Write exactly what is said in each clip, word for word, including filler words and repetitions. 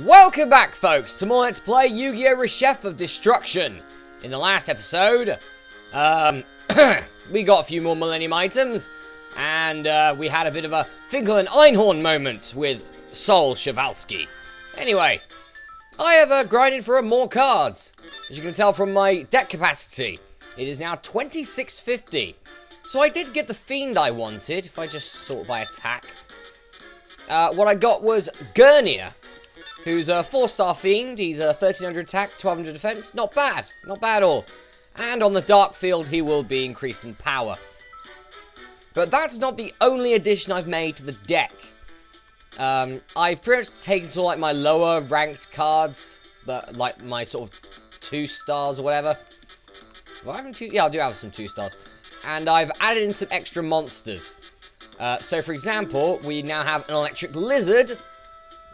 Welcome back, folks, to more Let's Play Yu-Gi-Oh! Reshef of Destruction. In the last episode, um, we got a few more Millennium Items, and uh, we had a bit of a Finkel and Einhorn moment with Sol Chevalski. Anyway, I have uh, grinded for more cards, as you can tell from my deck capacity. It is now twenty-six fifty. So I did get the Fiend I wanted, if I just sort by attack. Uh, what I got was Gurnia, who's a four star Fiend. He's a thirteen hundred attack, twelve hundred defense. Not bad. Not bad at all. And on the Dark Field, he will be increased in power. But that's not the only addition I've made to the deck. Um, I've pretty much taken to, like, my lower ranked cards, but, like, my sort of two stars or whatever. Well, I haven't two... Yeah, I do have some two stars. And I've added in some extra monsters. Uh, so, for example, we now have an Electric Lizard,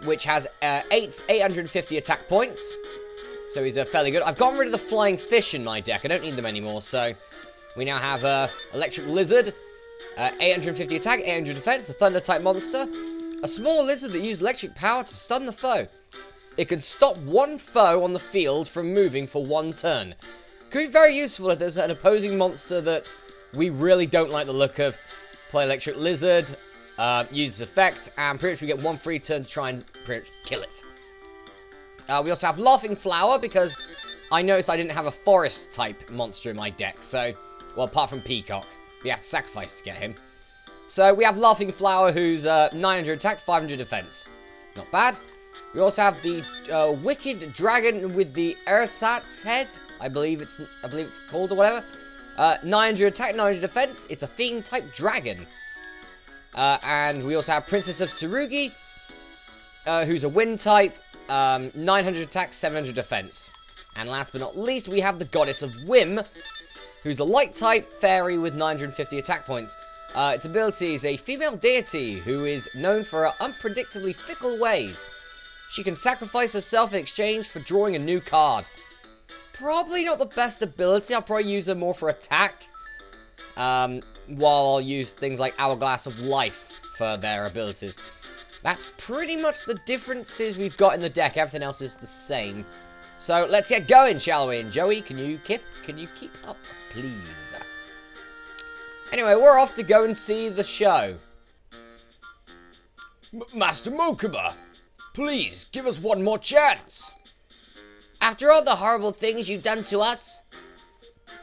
which has uh, eight hundred fifty attack points, so he's uh, fairly good. I've gotten rid of the Flying Fish in my deck. I don't need them anymore, so we now have uh, Electric Lizard, uh, eight hundred fifty attack, eight hundred defense, a Thunder-type monster, a small lizard that uses electric power to stun the foe. It can stop one foe on the field from moving for one turn. Could be very useful if there's an opposing monster that we really don't like the look of. Play Electric Lizard, Uh, uses effect, and pretty much we get one free turn to try and pretty much kill it. Uh, we also have Laughing Flower, because I noticed I didn't have a forest-type monster in my deck, so... Well, apart from Peacock. We have to sacrifice to get him. So, we have Laughing Flower, who's uh, nine hundred attack, five hundred defense. Not bad. We also have the uh, Wicked Dragon with the Ersatz head, I believe it's I believe it's called, or whatever. Uh, nine hundred attack, nine hundred defense. It's a Fiend-type Dragon. Uh, and we also have Princess of Tsurugi, uh, who's a Wind type, um, nine hundred attack, seven hundred defense. And last but not least, we have the Goddess of Wim, who's a Light type fairy with nine hundred fifty attack points. Uh, its ability is a female deity who is known for her unpredictably fickle ways. She can sacrifice herself in exchange for drawing a new card. Probably not the best ability. I'll probably use her more for attack. Um... while I'll use things like Hourglass of Life for their abilities. That's pretty much the differences we've got in the deck. Everything else is the same. So let's get going, shall we? And Joey, can you keep, can you keep up, please? Anyway, we're off to go and see the show. M Master Mokuba, please give us one more chance. After all the horrible things you've done to us?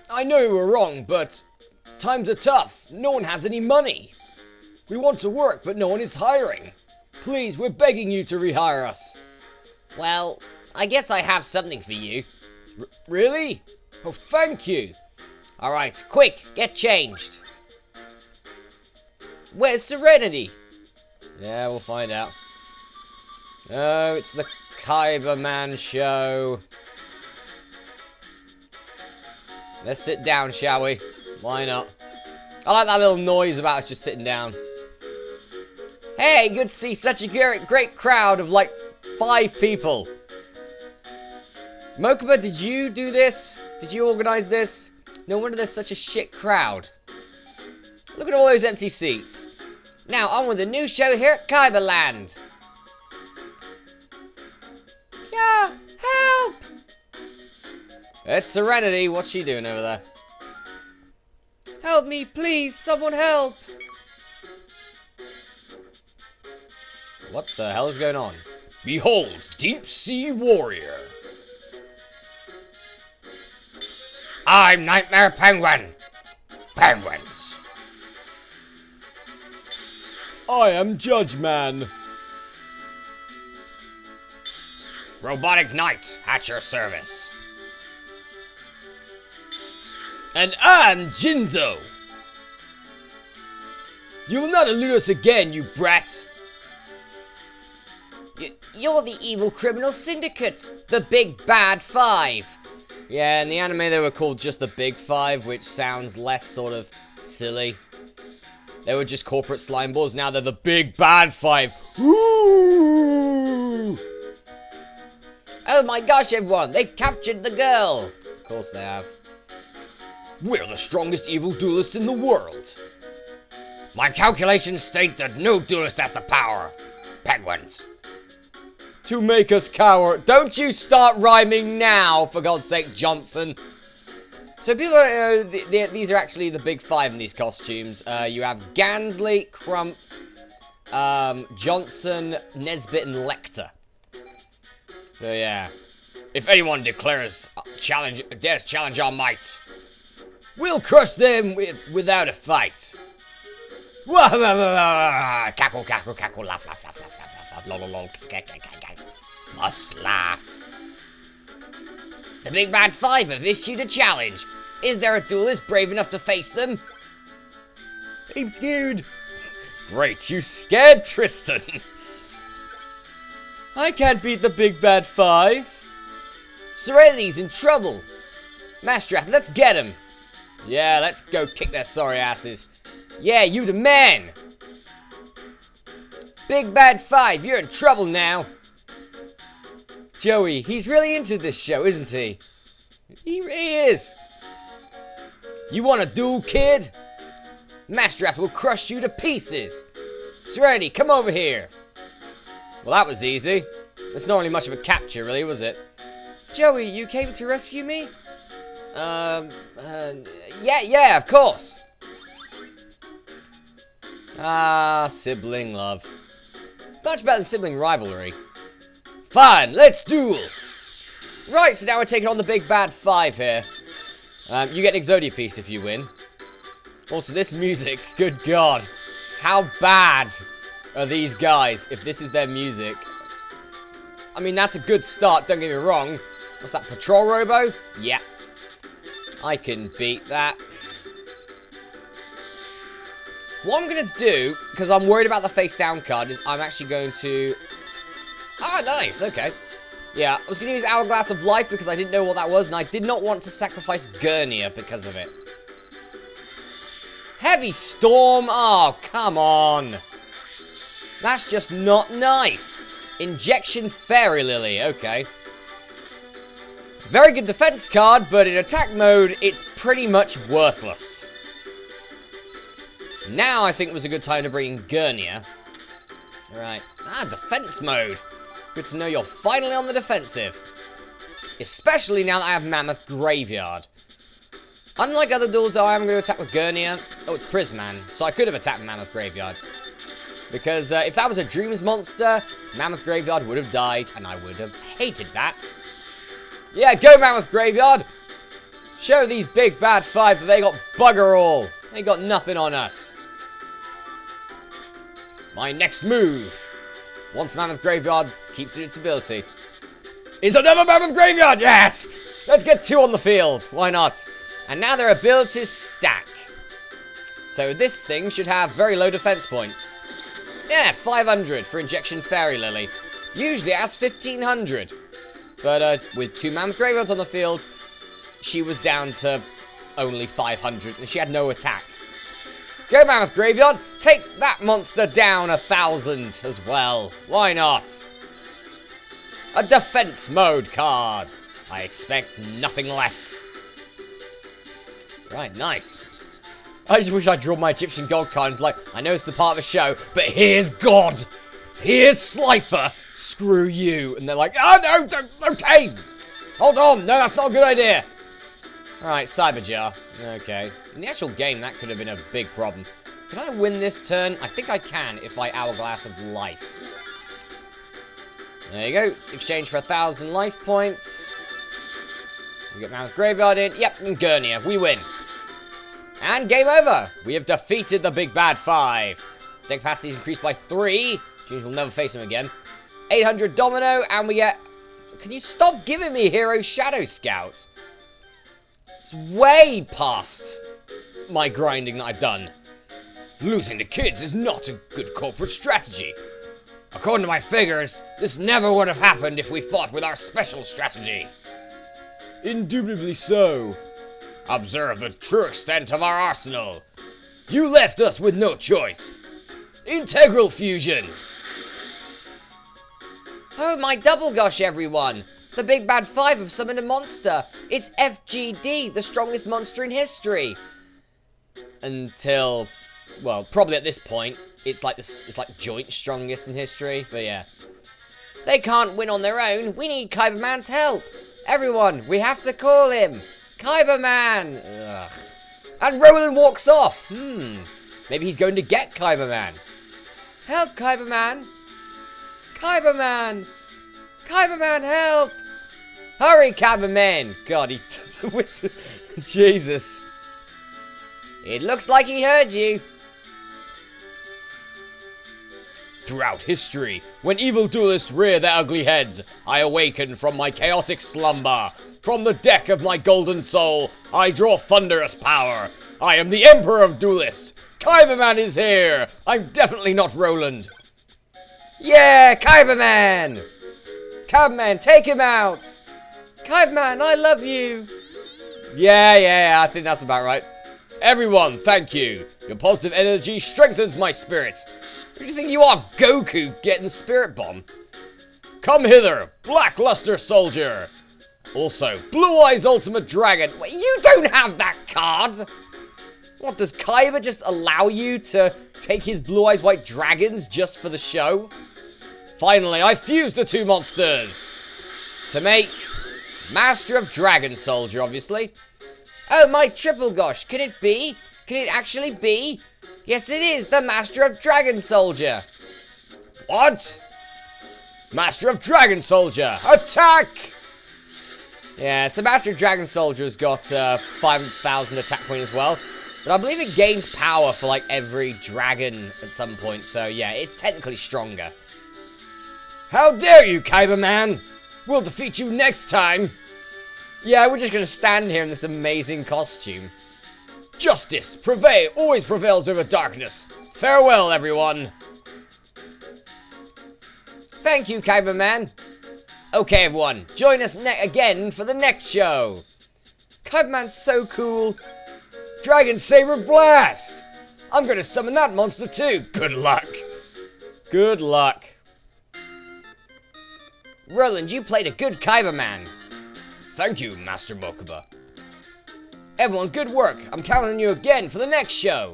I know you were wrong, but... times are tough. No one has any money. We want to work, but no one is hiring. Please, we're begging you to rehire us. Well, I guess I have something for you. R- really? Oh, thank you. Alright, quick, get changed. Where's Serenity? Yeah, we'll find out. Oh, it's the Kyberman show. Let's sit down, shall we? Why not? I like that little noise about us just sitting down. Hey, good to see such a great, great crowd of like five people. Mokuba, did you do this? Did you organize this? No wonder there's such a shit crowd. Look at all those empty seats. Now on with the new show here at Kyberland. Yeah, help! It's Serenity. What's she doing over there? Help me, please, someone help! What the hell is going on? Behold, Deep Sea Warrior! I'm Nightmare Penguin! Penguins! I am Judge Man! Robotic Knight, at your service! And I'm Jinzo! You will not elude us again, you brat! You're the evil criminal syndicate, the Big Bad Five! Yeah, in the anime they were called just the Big Five, which sounds less sort of silly. They were just corporate slime balls, now they're the Big Bad Five! Ooh! Oh my gosh, everyone, they captured the girl! Of course they have. We're the strongest evil duelists in the world. My calculations state that no duelist has the power. Penguins. to make us cower. Don't you start rhyming now, for God's sake, Johnson. So people are, uh, th th these are actually the big five in these costumes. Uh, you have Gansley, Crump, um, Johnson, Nesbitt, and Lecter. So yeah. If anyone declares challenge, dares challenge our might, we'll crush them with, without a fight. Cackle, cackle, cackle, laugh, laugh, laugh, laugh, laugh, laugh, lol, lol, must laugh. The Big Bad Five have issued a challenge. Is there a duelist brave enough to face them? I'm scared. Great, you scared Tristan. I can't beat the Big Bad Five. Serenity's in trouble. Masterath, let's get him. Yeah, let's go kick their sorry asses. Yeah, you the man. Big Bad Five, you're in trouble now. Joey, he's really into this show, isn't he? He really is. You want a duel, kid? Masterath will crush you to pieces. Serenity, come over here. Well, that was easy. That's not really much of a capture, really, was it? Joey, you came to rescue me? Um, uh, yeah, yeah, of course. Ah, sibling love. Much better than sibling rivalry. Fine, let's duel. Right, so now we're taking on the Big Bad Five here. Um, you get an Exodia piece if you win. Also, this music, good God. How bad are these guys if this is their music? I mean, that's a good start, don't get me wrong. What's that, Patrol Robo? Yeah. I can beat that. What I'm going to do, because I'm worried about the face down card, is I'm actually going to... Ah, nice, okay. Yeah, I was going to use Hourglass of Life because I didn't know what that was, and I did not want to sacrifice Gurnia because of it. Heavy Storm? Oh, come on. That's just not nice. Injection Fairy Lily, okay. Very good defense card, but in attack mode, it's pretty much worthless. Now I think was a good time to bring in Gurnia. Right. Ah, defense mode. Good to know you're finally on the defensive. Especially now that I have Mammoth Graveyard. Unlike other duels, though, I am going to attack with Gurnia. Oh, it's Prisman, so I could have attacked Mammoth Graveyard. Because uh, if that was a Dreams monster, Mammoth Graveyard would have died, and I would have hated that. Yeah, go Mammoth Graveyard! Show these Big Bad Five that they got bugger all. They got nothing on us. My next move, once Mammoth Graveyard keeps to its ability, is another Mammoth Graveyard! Yes! Let's get two on the field, why not? And now their abilities stack. So this thing should have very low defense points. Yeah, five hundred for Injection Fairy Lily. Usually it has fifteen hundred. But uh, with two Mammoth Graveyards on the field, she was down to only five hundred, and she had no attack. Go Mammoth Graveyard, take that monster down a thousand as well. Why not? A defense mode card. I expect nothing less. Right, nice. I just wish I'd drawn my Egyptian God card and like, I know it's the part of the show, but here's God. Here's Slifer. Screw you. And they're like, oh no, don't, okay. Hold on, no, that's not a good idea. Alright, Cyber Jar. Okay. In the actual game, that could have been a big problem. Can I win this turn? I think I can if I Hourglass of Life. There you go. Exchange for a thousand life points. We get Mammoth Graveyard in. Yep, and Gurnia. We win. And game over. We have defeated the Big Bad Five. Deck capacity is increased by three. We'll never face him again. eight hundred Domino, and we get... Can you stop giving me Hero Shadow Scout? It's way past my grinding that I've done. Losing to kids is not a good corporate strategy. According to my figures, this never would have happened if we fought with our special strategy. Indubitably so. Observe the true extent of our arsenal. You left us with no choice. Integral fusion. Oh my double gosh, everyone. The Big Bad Five have summoned a monster. It's F G D, the strongest monster in history. Until, well, probably at this point, it's like this, it's like joint strongest in history, but yeah. They can't win on their own. We need Kyberman's help. Everyone, we have to call him. Kyberman! Ugh. And Roland walks off. Hmm. Maybe he's going to get Kyberman. Help, Kyberman. Kyberman. Kyberman, help. Hurry, Kyberman. God, he... Jesus. It looks like he heard you. Throughout history, when evil duelists rear their ugly heads, I awaken from my chaotic slumber. From the deck of my golden soul, I draw thunderous power. I am the Emperor of Duelists. Kyberman is here. I'm definitely not Roland. Yeah, Kyberman. Kyberman, take him out. Kyberman, I love you. Yeah, yeah, yeah, I think that's about right. Everyone, thank you. Your positive energy strengthens my spirits. Who do you think you are, Goku, getting Spirit Bomb? Come hither, Blackluster Soldier. Also, Blue Eyes Ultimate Dragon. Wait, you don't have that card! What, does Kyber just allow you to take his Blue Eyes White Dragons just for the show? Finally, I fuse the two monsters to make Master of Dragon Soldier, obviously. Oh, my triple gosh, could it be? Could it actually be? Yes, it is, the Master of Dragon Soldier. What? Master of Dragon Soldier, attack! Yeah, so Master of Dragon Soldier has got uh, five thousand attack point as well. But I believe it gains power for, like, every dragon at some point. So, yeah, it's technically stronger. How dare you, Kyberman! We'll defeat you next time! Yeah, we're just gonna stand here in this amazing costume. Justice prevail, always prevails over darkness. Farewell, everyone. Thank you, Kyberman. Okay, everyone, join us ne again for the next show. Kyberman's so cool. Dragon Saber Blast. I'm going to summon that monster too. Good luck. Good luck. Roland, you played a good Kyberman. Thank you, Master Mokuba. Everyone, good work. I'm counting on you again for the next show.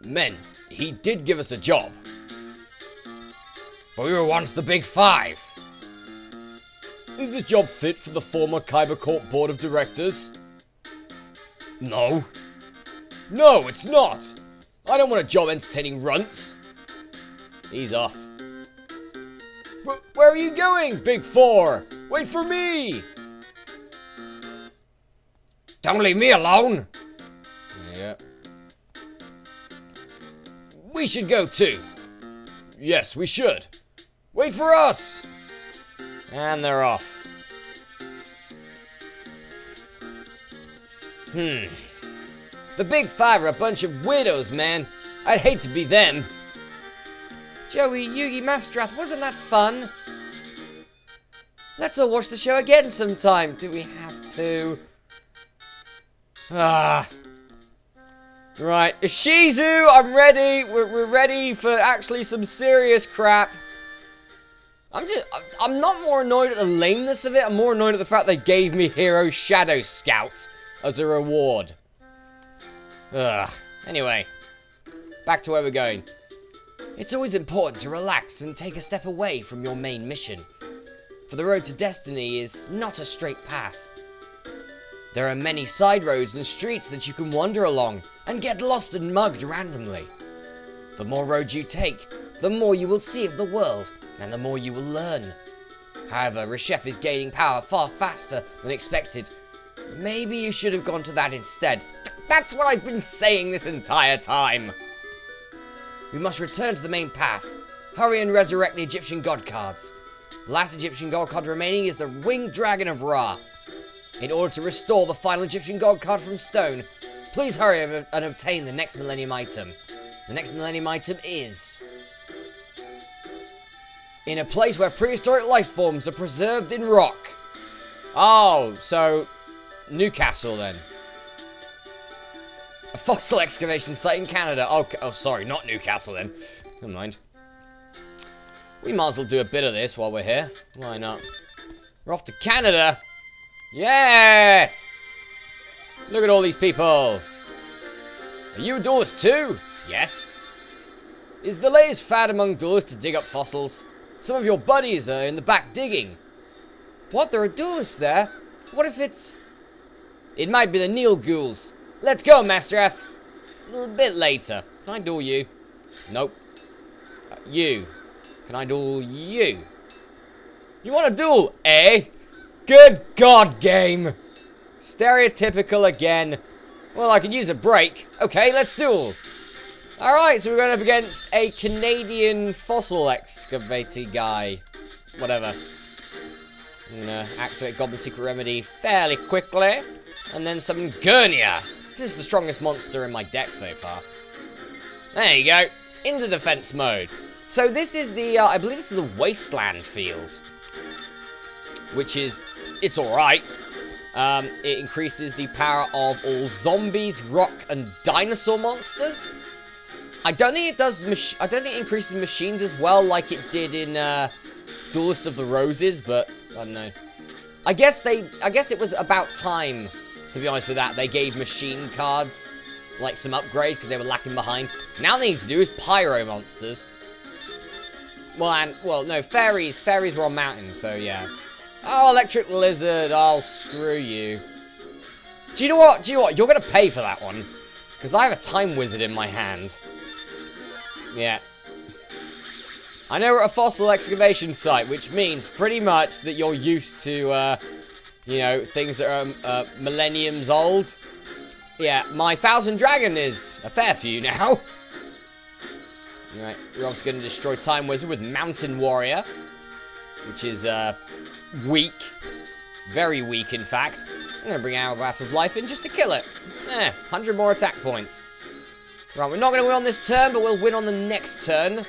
Men, he did give us a job. But we were once the Big Five. Is this job fit for the former Kyber Corp Board of Directors? No. No, it's not. I don't want a job entertaining runts. He's off. But where are you going, Big Four? Wait for me! Don't leave me alone! Yeah. We should go too. Yes, we should. Wait for us! And they're off. Hmm. The Big Five are a bunch of weirdos, man. I'd hate to be them. Joey, Yugi, Masterath, wasn't that fun? Let's all watch the show again sometime. Do we have to? Ah. Right. Ishizu, I'm ready. We're, we're ready for actually some serious crap. I'm just... I'm not more annoyed at the lameness of it. I'm more annoyed at the fact they gave me Hero Shadow Scout as a reward. Ugh. Anyway. Back to where we're going. It's always important to relax and take a step away from your main mission. For the road to destiny is not a straight path. There are many side roads and streets that you can wander along and get lost and mugged randomly. The more roads you take, the more you will see of the world and the more you will learn. However, Reshef is gaining power far faster than expected. Maybe you should have gone to that instead. That's what I've been saying this entire time. We must return to the main path. Hurry and resurrect the Egyptian god cards. The last Egyptian god card remaining is the Winged Dragon of Ra. In order to restore the final Egyptian god card from stone, please hurry and obtain the next Millennium Item. The next Millennium Item is... in a place where prehistoric life forms are preserved in rock. Oh, so... Newcastle, then. A fossil excavation site in Canada. Oh, oh sorry, not Newcastle, then. Never mind. We might as well do a bit of this while we're here. Why not? We're off to Canada. Yes! Look at all these people. Are you a duelist too? Yes. Is the latest fad among duelists to dig up fossils? Some of your buddies are in the back digging. What? There are duelists there? What if it's... It might be the Neil Ghouls. Let's go, Masterath. A little bit later. Can I duel you? Nope. Uh, you. Can I duel you? You want a duel, eh? Good God, game. Stereotypical again. Well, I can use a break. Okay, let's duel. Alright, so we're going up against a Canadian fossil excavator guy. Whatever. I'm gonna activate Goblin Secret Remedy fairly quickly, and then summon Gurnia. This is the strongest monster in my deck so far. There you go, into defense mode. So this is the, uh, I believe this is the Wasteland field, which is, it's alright. Um, it increases the power of all zombies, rock, and dinosaur monsters. I don't think it does, mach I don't think it increases machines as well like it did in, uh, Duelist of the Roses, but... I don't know. I guess they. I guess it was about time, to be honest with that. They gave machine cards like some upgrades because they were lacking behind. Now they need to do is pyro monsters. Well, and well, no fairies. Fairies were on mountains, so yeah. Oh, Electric Lizard. I'll screw you. Do you know what? Do you know what? You're gonna pay for that one because I have a Time Wizard in my hand. Yeah. I know we're at a fossil excavation site, which means pretty much that you're used to, uh, you know, things that are um, uh, millenniums old. Yeah, my Thousand Dragon is a fair few now. Alright, we're obviously going to destroy Time Wizard with Mountain Warrior, which is uh, weak. Very weak, in fact. I'm going to bring Hourglass of Life in just to kill it. Eh, one hundred more attack points. Right, we're not going to win on this turn, but we'll win on the next turn.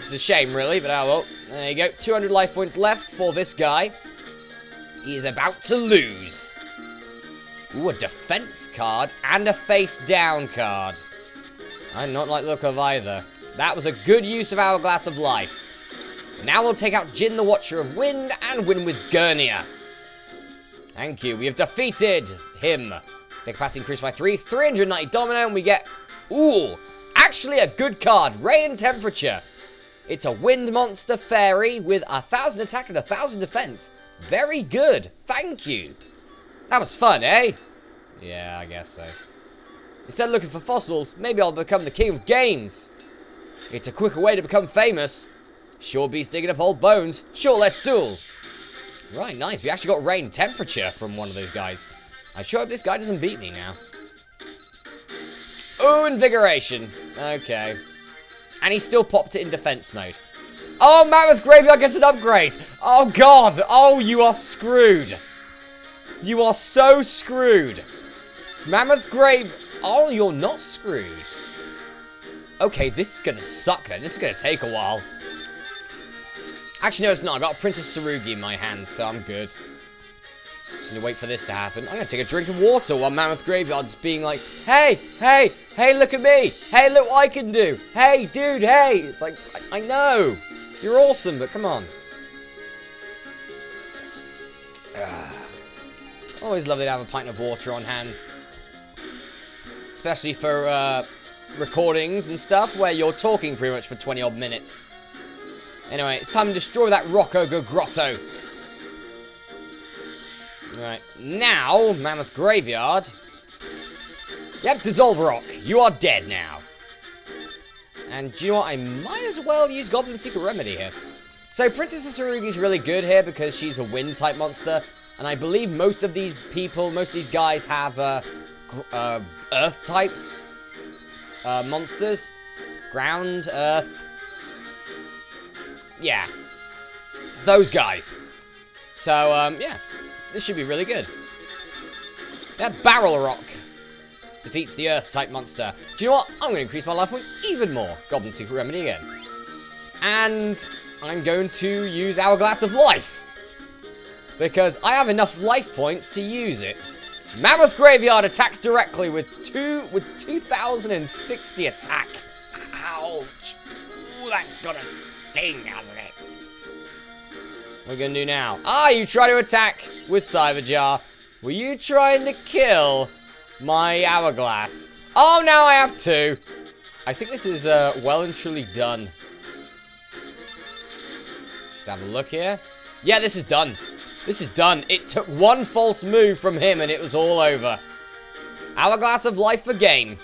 It's a shame, really, but oh well. There you go. two hundred life points left for this guy. He is about to lose. Ooh, a defense card and a face down card. I do not like the look of either. That was a good use of Hourglass of Life. Now we'll take out Jin the Watcher of Wind and win with Gurnia. Thank you. We have defeated him. Deck capacity increased by three. three hundred ninety Domino, and we get... Ooh, actually a good card. Rain Temperature. It's a wind monster fairy with a thousand attack and a thousand defense. Very good. Thank you. That was fun, eh? Yeah, I guess so. Instead of looking for fossils, maybe I'll become the king of games. It's a quicker way to become famous. Sure beats digging up old bones. Sure, let's duel. Right, nice. We actually got Rain Temperature from one of those guys. I sure hope this guy doesn't beat me now. Oh, Invigoration. Okay. And he still popped it in defense mode. Oh, Mammoth Graveyard gets an upgrade. Oh, God. Oh, you are screwed. You are so screwed. Mammoth Grave... Oh, you're not screwed. Okay, this is going to suck, then. This is going to take a while. Actually, no, it's not. I've got a Princess of Tsurugi in my hand, so I'm good. Just need to wait for this to happen. I'm going to take a drink of water while Mammoth Graveyard's being like, hey, hey, hey, look at me. Hey, look what I can do. Hey, dude, hey. It's like, I, I know. You're awesome, but come on. Ugh. Always lovely to have a pint of water on hand. Especially for uh, recordings and stuff where you're talking pretty much for twenty odd minutes. Anyway, it's time to destroy that Rocco Grotto. Right, now, Mammoth Graveyard. Yep, Dissolve Rock. You are dead now. And do you know what? I might as well use Goblin Secret Remedy here. So, Princess of Tsurugi's really good here because she's a wind-type monster. And I believe most of these people, most of these guys have uh, uh, earth-types. Uh, monsters. Ground, earth. Yeah. Those guys. So, um, yeah. This should be really good. That Barrel Rock defeats the Earth-type monster. Do you know what? I'm going to increase my life points even more. Goblin Secret Remedy again. And I'm going to use Hourglass of Life. Because I have enough life points to use it. Mammoth Graveyard attacks directly with two with two thousand sixty attack. Ouch. Ooh, that's got to sting, hasn't it? What are we going to do now? Ah, you try to attack with Cyber Jar. Were you trying to kill my Hourglass? Oh, now I have two. I think this is uh, well and truly done. Just have a look here. Yeah, this is done. This is done. It took one false move from him and it was all over. Hourglass of Life for game.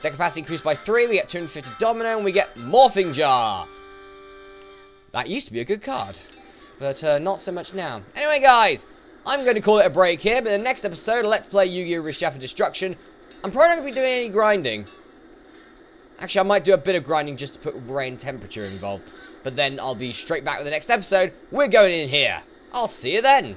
Deck capacity increased by three. We get two hundred fifty Domino and we get Morphing Jar. That used to be a good card. But uh, not so much now. Anyway, guys, I'm going to call it a break here. But in the next episode, let's play Yu-Gi-Oh! Reshef of Destruction. I'm probably not going to be doing any grinding. Actually, I might do a bit of grinding just to put Rain Temperature involved. But then I'll be straight back with the next episode. We're going in here. I'll see you then.